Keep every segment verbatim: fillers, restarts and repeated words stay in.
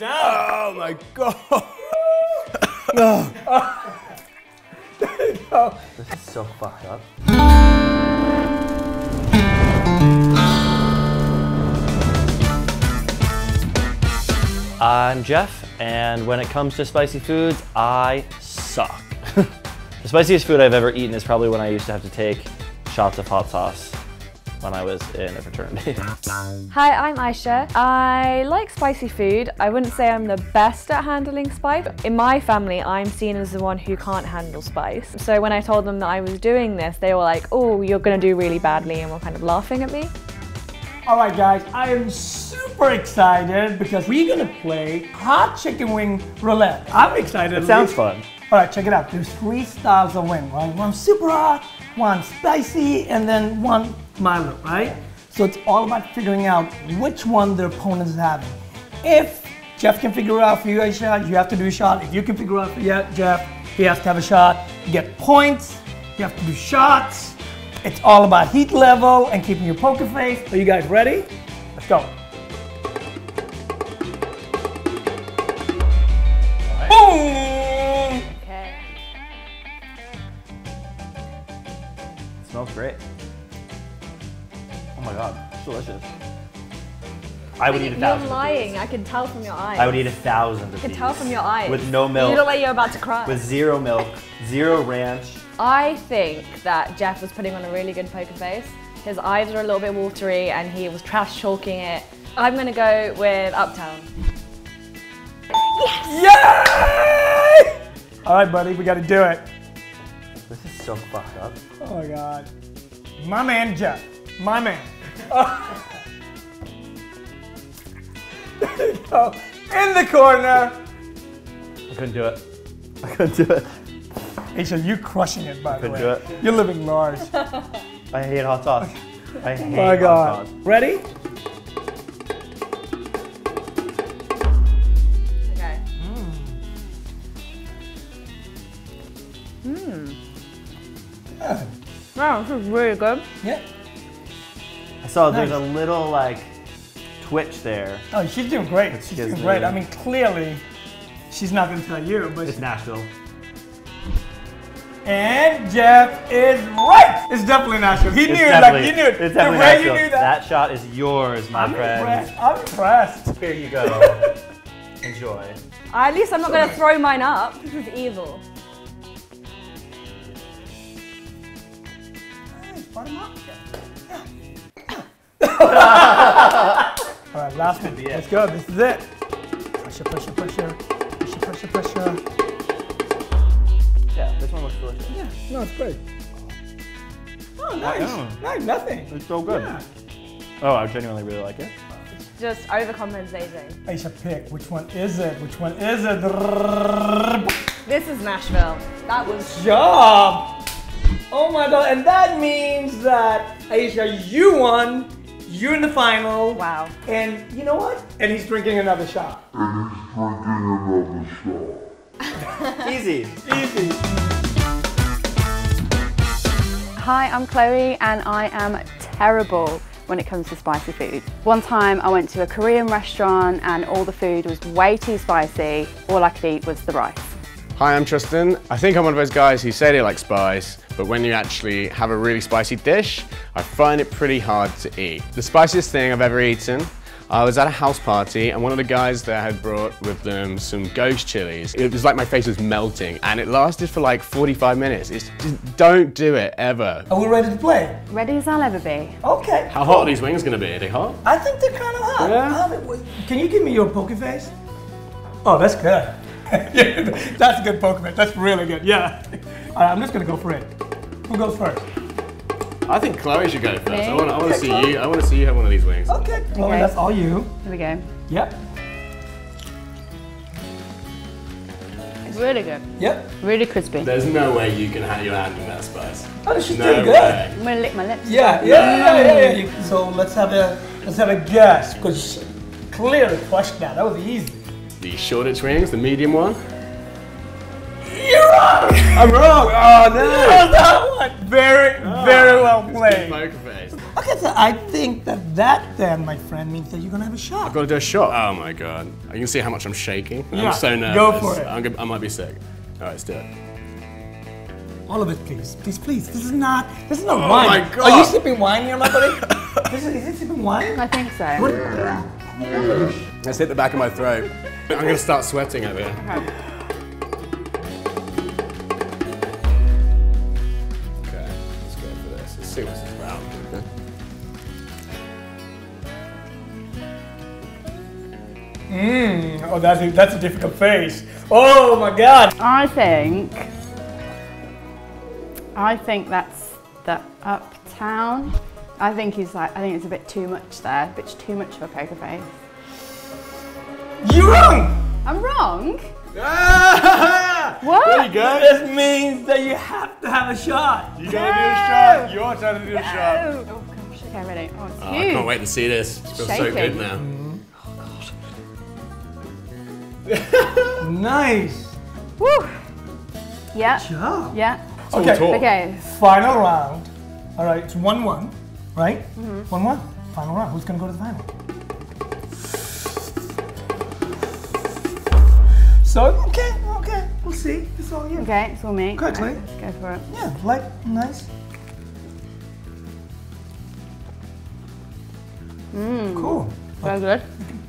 No. Oh my God. No. No. This is so fucked up. I'm Jeff, and when it comes to spicy foods, I suck. The spiciest food I've ever eaten is probably when I used to have to take shots of hot sauce when I was in a fraternity. Hi, I'm Aisha. I like spicy food. I wouldn't say I'm the best at handling spice. In my family, I'm seen as the one who can't handle spice. So when I told them that I was doing this, they were like, oh, you're gonna do really badly, and were kind of laughing at me. All right, guys, I am super excited because we're gonna play hot chicken wing roulette. I'm excited. It sounds fun. All right, check it out. There's three styles of wing, right? One super hot, one spicy, and then one Milo, right? So it's all about figuring out which one their opponent's having. If Jeff can figure out for you a shot, you have to do a shot. If you can figure out for Jeff, he has to have a shot. You get points, you have to do shots. It's all about heat level and keeping your poker face. Are you guys ready? Let's go. Right. Boom! Okay. It smells great. Oh my God, it's delicious. I would I eat a thousand. You're lying, I can tell from your eyes. I would eat a thousand of I can tell from your eyes. With no milk. You look like you're about to cry. With zero milk, zero ranch. I think that Jeff was putting on a really good poker face. His eyes were a little bit watery and he was trash talking it. I'm gonna go with Uptown. Yes! Yay! All right, buddy, we gotta do it. This is so fucked up. Oh my God. My man, Jeff. My man. Oh. There you go. In the corner. I couldn't do it. I couldn't do it. Aisha, you're crushing it, by the way. Do it. You're living large. I hate hot sauce. I hate My hot God. sauce. Ready? Okay. Mmm. Mmm. Yeah. Wow, this is really good. Yeah. I saw nice. There's a little, like, twitch there. Oh, she's doing great. It's she's doing me. great. I mean, clearly, she's not going to tell you, but... It's Nashville. And Jeff is right. It's definitely Nashville. He it's knew it. Like, he knew it. It's definitely Nashville. You knew that. That shot is yours, my I'm friend. Impressed. I'm impressed. Here you go. Enjoy. At least I'm not going to throw mine up. This is evil. Bottom up. All right, last one. Let's go. This is it. Pressure, pressure, pressure, pressure, pressure, pressure. Yeah, this one looks delicious. Yeah, no, it's great. Oh, nice. Nice, nothing. It's so good. Yeah. Oh, I genuinely really like it. It's just overcompensating. Aisha, pick. Which one is it? Which one is it? This is Nashville. That was... Good job! Oh my God, and that means that, Aisha, you won. You're in the final. Wow. And you know what? And he's drinking another shot. And he's drinking another shot. Easy. Easy. Hi, I'm Chloe and I am terrible when it comes to spicy food. One time I went to a Korean restaurant and all the food was way too spicy. All I could eat was the rice. Hi, I'm Tristan. I think I'm one of those guys who say they like spice, but when you actually have a really spicy dish, I find it pretty hard to eat. The spiciest thing I've ever eaten, I was at a house party and one of the guys there had brought with them some ghost chilies. It was like my face was melting and it lasted for like forty-five minutes. It's just, don't do it, ever. Are we ready to play? Ready as I'll ever be. Okay. How hot are these wings gonna be? Are they hot? I think they're kind of hot. Yeah. Can you give me your poker face? Oh, that's good. That's a good poker face. That's really good, yeah. All right, I'm just gonna go for it. Who goes first? I think Chloe should go first. Okay. I want, I want okay, to see Chloe. you. I want to see you have one of these wings. Okay, Chloe, okay. That's all you. Here we go. Yep. It's really good. Yep. Really crispy. There's no way you can have your hand in that spice. Oh, she's no doing good. Way. I'm gonna lick my lips. Yeah, yeah, yeah, yeah, yeah, yeah. So let's have a let's have a guess because clearly crushed that. That was easy. The Shoreditch wings, the medium one. You're wrong! I'm wrong! Oh no! That one! Very, oh, very well played. Poker face. Okay, so I think that that then, my friend, means that you're gonna have a shot. I've got to do a shot. Oh my god! You can see how much I'm shaking. Yeah. I'm so nervous. Go for it. I'm gonna, I might be sick. All right, let's do it. All of it, please, please, please. This is not. This is not oh wine. My god! Are you sipping wine here, my buddy? This is, is it sipping wine? I think so. What? Let's hit the back of my throat. I'm gonna start sweating over here. Okay. Let's see what's this about. Okay. Mmm. Oh, that's a, that's a difficult face. Oh my god. I think. I think that's the uptown. I think he's like. I think it's a bit too much there. A bit too much of a poker face. You're wrong. I'm wrong. What? There you go. This means that you have to have a shot. You gotta no. do a shot. Your turn to do a no. shot. Oh gosh, okay, ready. Oh, it's oh, huge. I can't wait to see this. It feels so good now. Mm. Oh god. Nice. Woo. Yeah. Good job. Yeah. Okay. Okay. okay. Final round. All right, it's one one, right? Mm-hmm. one one. Final round. Who's gonna go to the final? So, okay, okay, we'll see. It's all you. Okay, it's all me. Quickly. Right, go for it. Yeah, like, nice. Mmm. Cool. So like, good.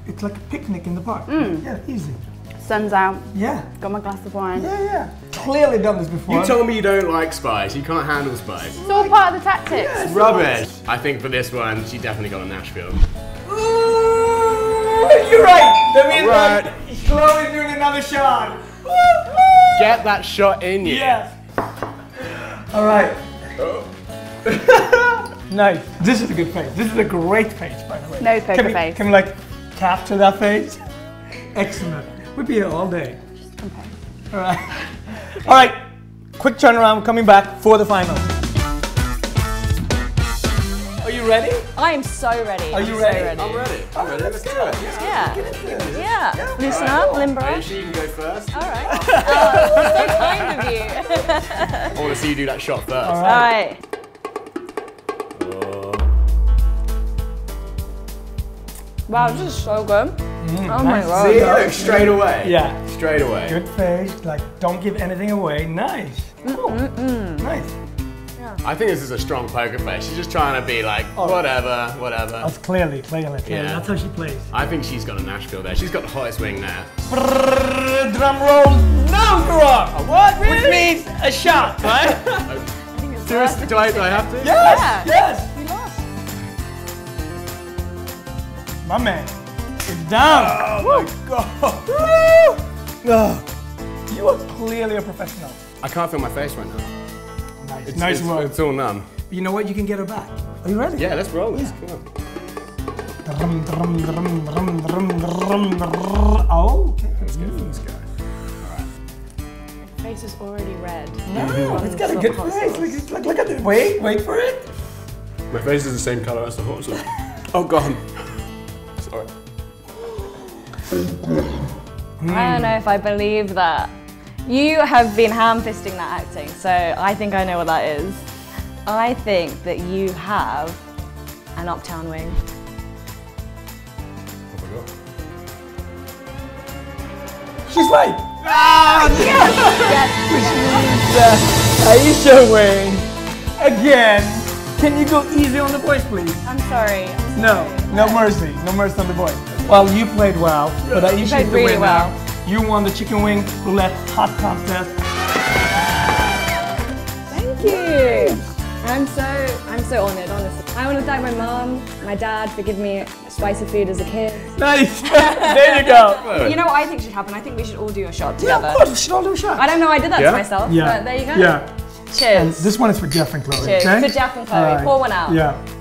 It's like a picnic in the park. Mm. Yeah, easy. Sun's out. Yeah. Got my glass of wine. Yeah, yeah. Clearly done this before. You told me you don't like spice. You can't handle spice. It's all part of the tactics. Yeah, it's rubbish. Nice. I think for this one, she definitely got a Nashville. You're right. That means right. I'm slowly doing another shot. Woo, woo. Get that shot in you. Yes. All right. Oh. Nice. This is a good page. This is a great page, by the way. No poker can we, face. Can we like capture that page? Excellent. We'd be here all day. Just okay. All right. All right. Quick turnaround. Coming back for the final. Are you ready? I am so ready. Are you I'm ready? So ready? I'm ready. I'm ready. Let's do it. Yeah. Yeah. yeah. Loosen right. up, limber up. You can go first. All right. Oh, so kind of you. I want to see you do that shot first. All right. All right. Wow, this is so good. Mm, oh my god. See, look, straight away. Yeah. Straight away. Good face. Like, don't give anything away. Nice. Cool. Mm -mm. Nice. I think this is a strong poker face. She's just trying to be like, oh, whatever, whatever. That's clearly, clearly, clearly. Yeah. That's how she plays. I think she's got a Nashville there. She's got the hottest wing there. Brrr, drum roll, no drop! A what? Really? Which means a shot, right? Seriously, do I, do I have to? Yes! Yeah. Yes! We lost. My man, it's down. Oh, woo, my god. Woo. Oh, you are clearly a professional. I can't feel my face right now. It's nice work. It's, it's all numb. You know what? You can get her back. Are you ready? Yeah, let's roll this. Yeah. Come on. Oh, okay. Let's go for this guy. All right. Her face is already red. No, mm-hmm. it's got a good face. Look, look, look at it. Wait, wait for it. My face is the same color as the horse. Oh, god. Sorry. I don't know if I believe that. You have been ham-fisting that acting, so I think I know what that is. I think that you have an uptown wing. Oh my god. She's right! Ah! Yes! Yes! Which means uh, Aisha wing. Again. Can you go easy on the boys, please? I'm sorry. I'm sorry. No, no mercy. No mercy on the boys. Well, you played well, but Aisha you played the really well. Now. You won the chicken wing roulette hot contest. Thank you. I'm so I'm so honoured, honestly. I want to thank my mum, my dad for giving me spicy food as a kid. Nice. There you go. You know what I think should happen? I think we should all do a shot together. Yeah, of course. We should all do a shot. I don't know. I did that yeah. to myself. Yeah. But there you go. Yeah. Cheers. And this one is for Jeff and Chloe. Cheers. Okay? For Jeff and Chloe. Right. Pour one out. Yeah.